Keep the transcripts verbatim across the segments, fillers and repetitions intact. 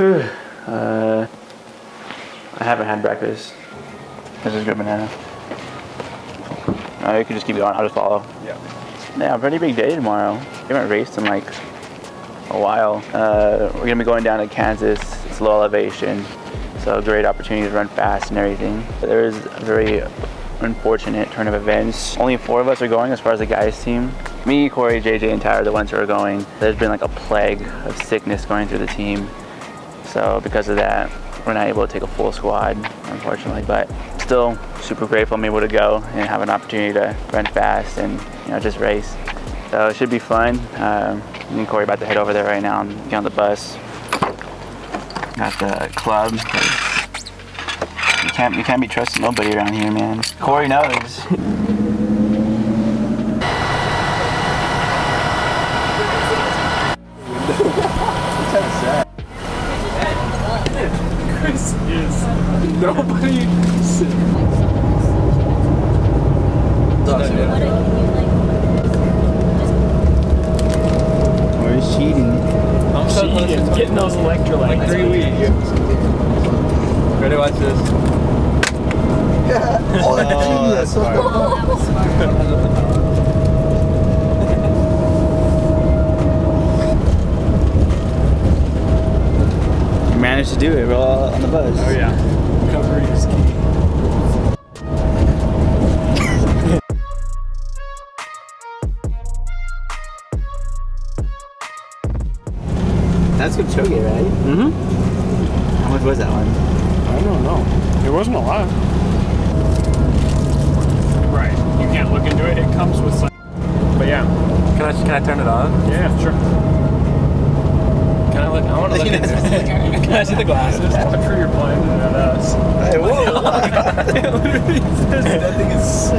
uh, I haven't had breakfast. This is a good banana. Oh, you can just keep going. I'll just follow. Yeah. Yeah, pretty big day tomorrow. We haven't raced in like a while. Uh, we're gonna be going down to Kansas. It's low elevation, so great opportunity to run fast and everything. But there is a very unfortunate turn of events. Only four of us are going as far as the guys team. Me, Corey, J J, and Tyler are the ones who are going. There's been like a plague of sickness going through the team. So because of that, we're not able to take a full squad, unfortunately, but still super grateful I'm able to go and have an opportunity to run fast and, you know, just race. So it should be fun. Um, me and Corey about to head over there right now and get on the bus. Got the club. You can't, you can't be trusting nobody around here, man. Corey knows. Chris is nobody. Or is cheating? I'm so close to getting those electrolytes. Like three weeks. Ready to watch this? Oh, that oh, that's smart. Oh, that was smart. You managed to do it. We're all on the buzz. Oh yeah. Recovery is key. That's good choke, right? Mm-hmm. How much was that one? I don't know. It wasn't a lot. Look into it, it comes with some, but yeah. Can I, can I turn it on? Yeah, sure. Can I look, I want to look into it. Can I see the glasses? I'm sure you're blind and not us. Hey, whoa! It literally says that thing is sick. I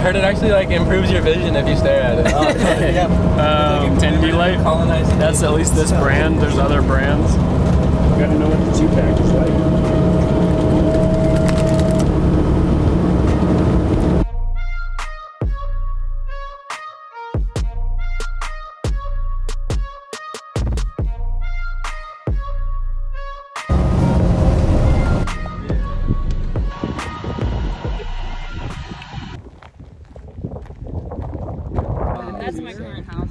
heard it actually like improves your vision if you stare at it. Oh, okay. Yeah. Um, Denby Light, that's at least this so brand, there's other brands. You gotta know what the two-pack is like. That's my current house.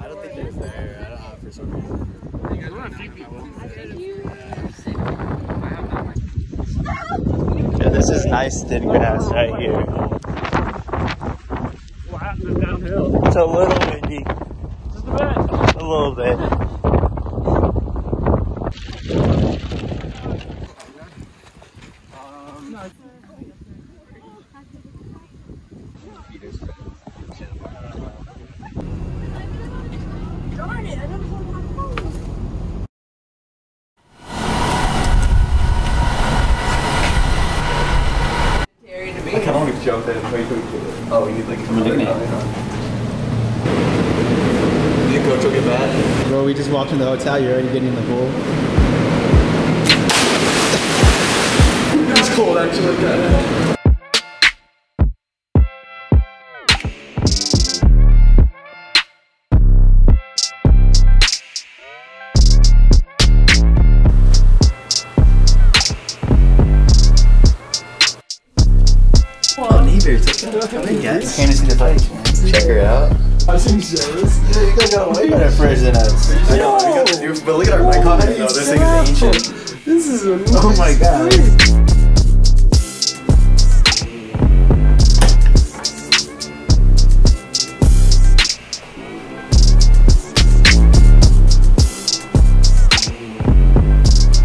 I don't think they're there. I don't know for some reason. I think we're a few people. Yeah, this is nice thin grass right here. What happened downhill? It's a little windy. Just a bit. A little bit. Jump in pretty quickly. Oh, we need like a minute. You go to get bad? Bro, we just walked in the hotel. You're already getting in the pool. It's cold actually. Kinda. Come in, guys. Came to see the bike. Check her out. I seem jealous. You guys got way better fridge than us. I know, we got the new, but look at our oh bike on it though. This thing is ancient. This is a nice oh my god. Place.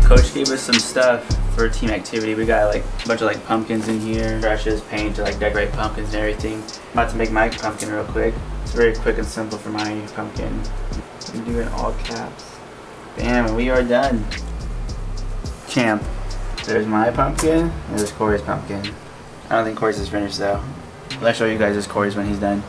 Coach gave us some stuff for team activity. We got like a bunch of like pumpkins in here, brushes, paint to like decorate pumpkins and everything. I'm about to make my pumpkin real quick. It's very quick and simple for my pumpkin. We do it all caps. Bam, we are done. Champ. There's my pumpkin, and there's Corey's pumpkin. I don't think Corey's is finished though. I'll show you guys this Corey's when he's done.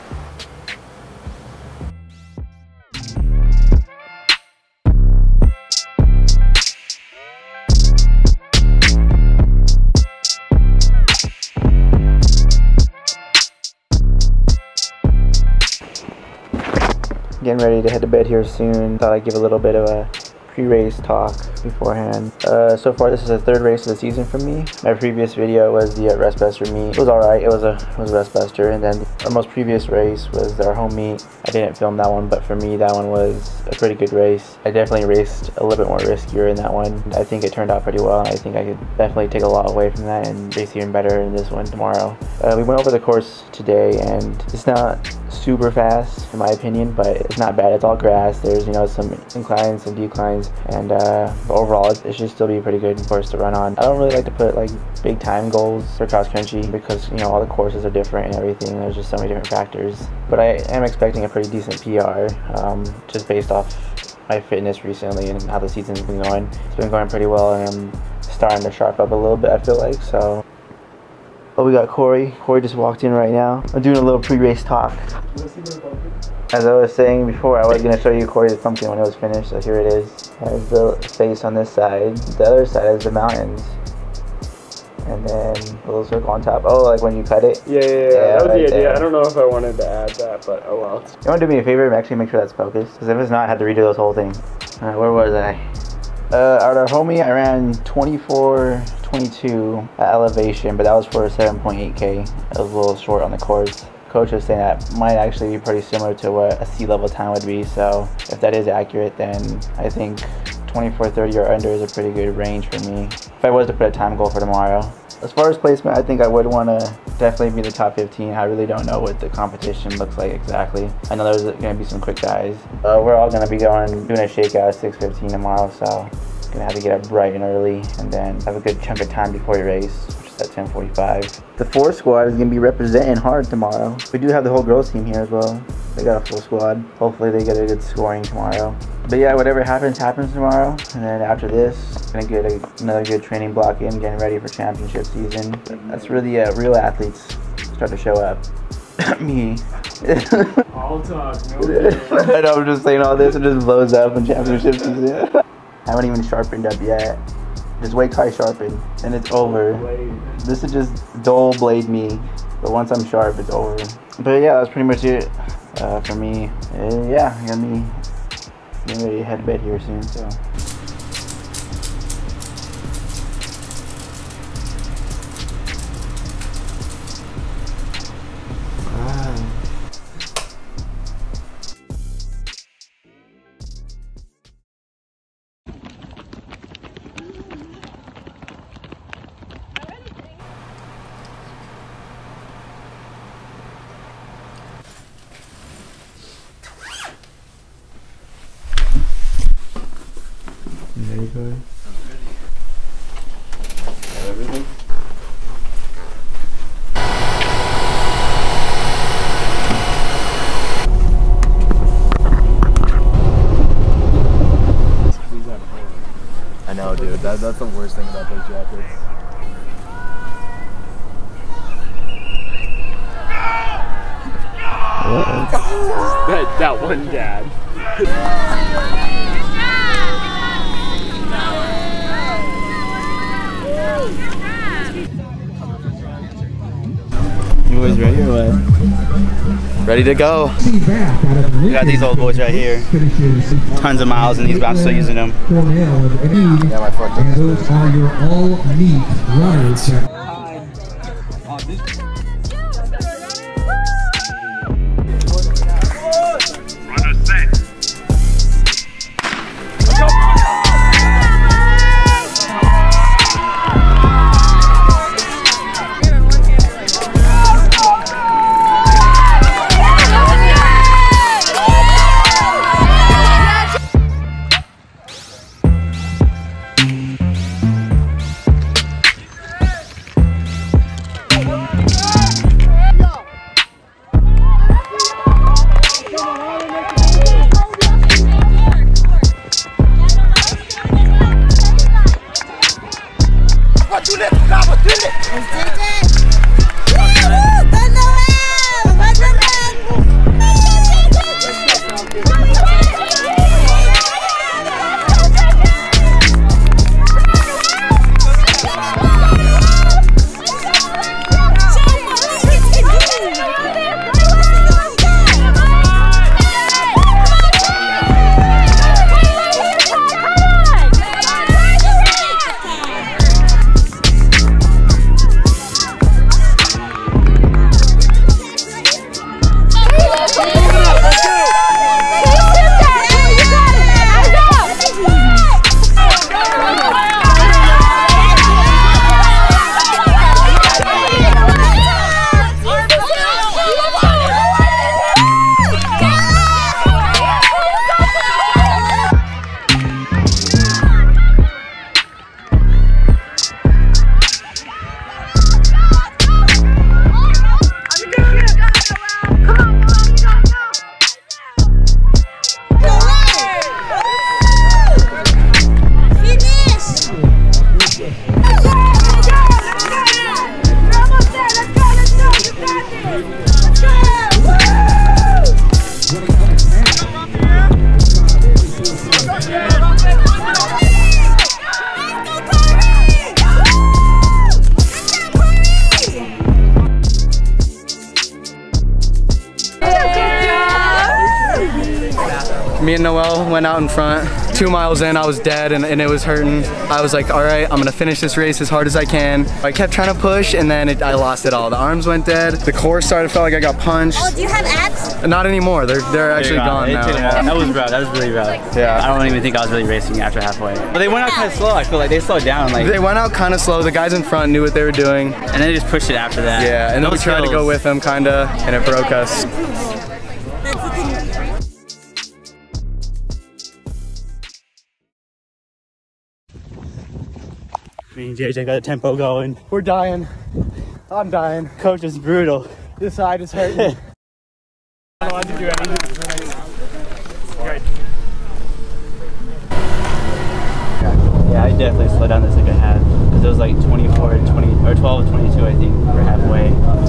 Getting ready to head to bed here soon. Thought I'd give a little bit of a pre-race talk beforehand. Uh, so far, this is the third race of the season for me. My previous video was the uh, rest best for me. It was all right. It was a it was a rest bester. And then our most previous race was our home meet. I didn't film that one, but for me, that one was a pretty good race. I definitely raced a little bit more riskier in that one. I think it turned out pretty well. I think I could definitely take a lot away from that and race even better in this one tomorrow. Uh, we went over the course today, and it's not super fast in my opinion, but it's not bad. It's all grass. There's, you know, some inclines, some declines, and uh, but overall it, it should still be a pretty good course to run on. I don't really like to put like big time goals for cross country because, you know, all the courses are different and everything. There's just so many different factors, but I am expecting a pretty decent P R um, just based off my fitness recently and how the season's been going. It's been going pretty well, and I'm starting to sharp up a little bit, I feel like, so. Oh, we got Corey. Corey just walked in right now. I'm doing a little pre-race talk. As I was saying before, I was going to show you Corey's pumpkin when it was finished, so here it is. It has the face on this side. The other side is the mountains. And then a little circle on top. Oh, like when you cut it? Yeah, yeah, yeah. yeah that was right the idea. There. I don't know if I wanted to add that, but oh well. You want to do me a favor and actually make sure that's focused? Because if it's not, I had to redo this whole thing. Alright, where was I? Uh, at our homie, I ran twenty-four twenty-two at elevation, but that was for seven point eight K. It was a little short on the course. Coach was saying that might actually be pretty similar to what a sea level time would be, so if that is accurate, then I think twenty-four thirty or under is a pretty good range for me if I was to put a time goal for tomorrow. As far as placement, I think I would want to definitely be in the top fifteen. I really don't know what the competition looks like exactly. I know there's going to be some quick guys. Uh, we're all going to be going doing a shakeout at six fifteen tomorrow, so gonna have to get up bright and early and then have a good chunk of time before your race, which is at ten forty-five. The four squad is gonna be representing hard tomorrow. We do have the whole girls team here as well. They got a full squad. Hopefully they get a good scoring tomorrow. But yeah, whatever happens, happens tomorrow. And then after this, gonna get a, another good training block in, getting ready for championship season. That's where the uh, real athletes start to show up. Me. All talk, no. I know, I'm just saying all this, it just blows up in championship season. I haven't even sharpened up yet. Just wait till I sharpen, and it's over. This is just dull blade me, but once I'm sharp, it's over. But yeah, that's pretty much it uh, for me. Uh, yeah, I got me getting ready to head to bed here soon, so. There you go. I'm ready. Got everything? I know, dude. That, that's the worst thing about those jackets. that, that one dad. You boys ready or what? Ready to go. We got these old boys right here. Tons of miles in these, but I'm still using them. Yeah, my fuck. Those are your all-meat runners. What? me and Noel went out in front. Two miles in, I was dead and, and it was hurting. I was like, all right, I'm gonna finish this race as hard as I can. I kept trying to push and then it, I lost it all. The arms went dead. The core started, felt like I got punched. Oh, do you have abs? Not anymore. They're, they're actually yeah, gone now. Yeah. That was rough. That was really rough. Yeah. I don't even think I was really racing after halfway. But they went out kind of slow. I feel like they slowed down. Like They went out kind of slow. The guys in front knew what they were doing. And they just pushed it after that. Yeah, and then we tried to go with them kind of, and it broke us. Me and J J got the tempo going. We're dying. I'm dying. Coach is brutal. This side is hurting. I don't want to do anything. Good. Yeah, I definitely slowed down this like I had. Because it was like twenty-four and twenty, or twelve and twenty-two, I think, for halfway.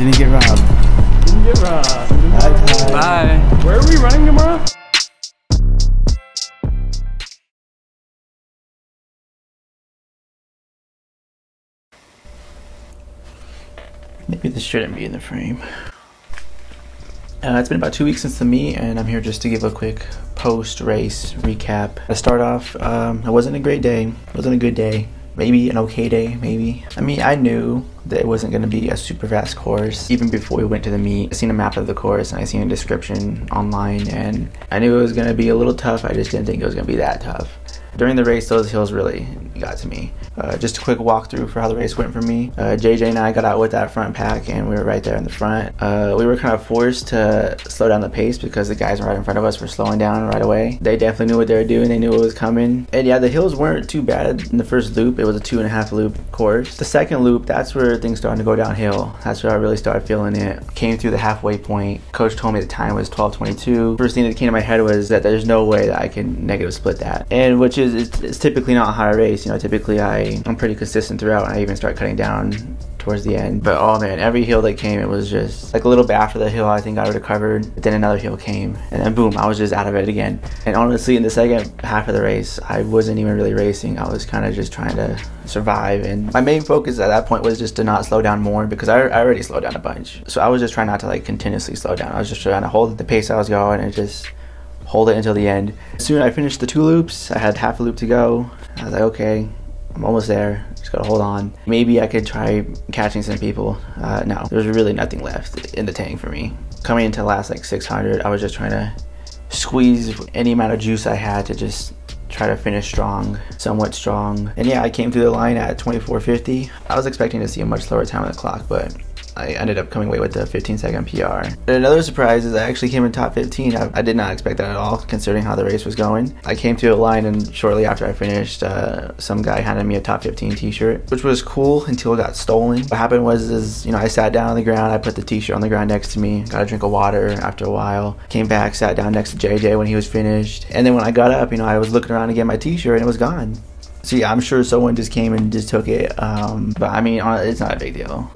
Didn't get robbed. Didn't get robbed. Bye. Bye. Where are we running tomorrow? Maybe this shouldn't be in the frame. Uh, it's been about two weeks since the meet, and I'm here just to give a quick post-race recap. To start off, um, it wasn't a great day. It wasn't a good day. Maybe an okay day, maybe. I mean, I knew that it wasn't gonna be a super fast course. Even before we went to the meet, I seen a map of the course and I seen a description online and I knew it was gonna be a little tough. I just didn't think it was gonna be that tough. During the race, those hills really got to me. Uh, just a quick walkthrough for how the race went for me. Uh, J J and I got out with that front pack and we were right there in the front. Uh, we were kind of forced to slow down the pace because the guys right in front of us were slowing down right away. They definitely knew what they were doing. They knew what was coming. And yeah, the hills weren't too bad in the first loop. It was a two and a half loop course. The second loop, that's where things started to go downhill. That's where I really started feeling it. Came through the halfway point. Coach told me the time was twelve twenty-two. First thing that came to my head was that there's no way that I can negative split that. And which is, it's, it's typically not how I race. You know, typically I, I'm pretty consistent throughout and I even start cutting down towards the end. But oh man, every hill that came, it was just like a little bit after the hill, I think I would have covered. But then another hill came and then boom, I was just out of it again. And honestly, in the second half of the race, I wasn't even really racing. I was kind of just trying to survive. And my main focus at that point was just to not slow down more because I, I already slowed down a bunch. So I was just trying not to like continuously slow down. I was just trying to hold the pace I was going and just hold it until the end. As soon as I finished the two loops, I had half a loop to go. I was like, okay, I'm almost there. Just gotta hold on. Maybe I could try catching some people. Uh, no, there's really nothing left in the tank for me. Coming into the last like six hundred, I was just trying to squeeze any amount of juice I had to just try to finish strong, somewhat strong. And yeah, I came through the line at twenty-four fifty. I was expecting to see a much slower time on the clock, but I ended up coming away with a fifteen second P R. And another surprise is I actually came in top fifteen. I, I did not expect that at all, considering how the race was going. I came through a line and shortly after I finished, uh, some guy handed me a top fifteen t-shirt, which was cool until it got stolen. What happened was, is, you know, I sat down on the ground, I put the t-shirt on the ground next to me, got a drink of water after a while, came back, sat down next to J J when he was finished. And then when I got up, you know, I was looking around to get my t-shirt and it was gone. So yeah, I'm sure someone just came and just took it. Um, but I mean, it's not a big deal.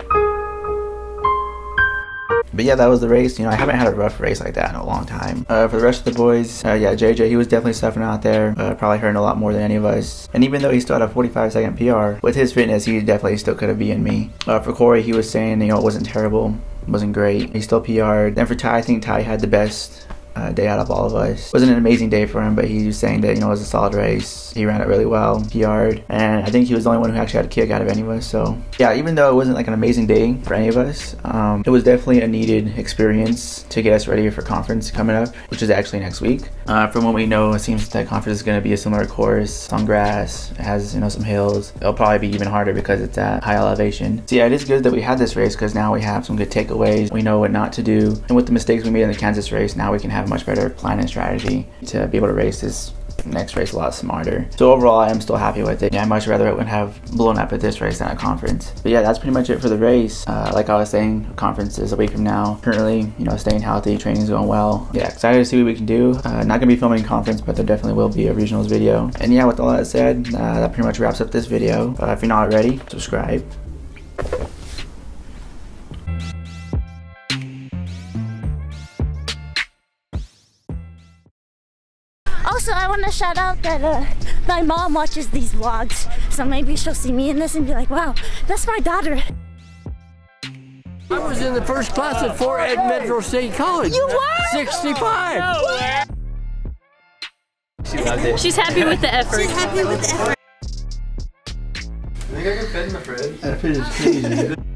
But yeah, that was the race. You know, I haven't had a rough race like that in a long time. Uh, for the rest of the boys, uh, yeah, J J, he was definitely suffering out there, uh, probably hurting a lot more than any of us. And even though he still had a forty-five second P R, with his fitness, he definitely still could have beaten me. Uh, for Corey, he was saying, you know, it wasn't terrible, it wasn't great. He still P R'd. And for Ty, I think Ty had the best Uh, day out of all of us. It wasn't an amazing day for him, but he was saying that, you know, it was a solid race. He ran it really well, P R'd, and I think he was the only one who actually had a kick out of any of us. So yeah, even though it wasn't like an amazing day for any of us, um, it was definitely a needed experience to get us ready for conference coming up, which is actually next week. Uh, from what we know, it seems that conference is going to be a similar course. It's on grass, it has, you know, some hills. It'll probably be even harder because it's at high elevation. So yeah, it is good that we had this race because now we have some good takeaways. We know what not to do, and with the mistakes we made in the Kansas race, now we can have a much better plan and strategy to be able to race this next race a lot smarter. So overall, I am still happy with it. Yeah, I'd much rather it would have blown up at this race than a conference. But yeah, that's pretty much it for the race. Uh, like I was saying, conference is a week from now. Currently, you know, staying healthy, training's going well. Yeah, excited to see what we can do. Uh, not gonna be filming conference, but there definitely will be a regionals video. And yeah, with all that said, uh, that pretty much wraps up this video. Uh, if you're not already, subscribe. Also, I want to shout out that uh, my mom watches these vlogs, so maybe she'll see me in this and be like, wow, that's my daughter. I was in the first class at Fort Ed Metro State College. You were? sixty-five. Oh, no. She's happy with the effort. She's happy with the effort. I think I can fit in the fridge. That fridge is crazy.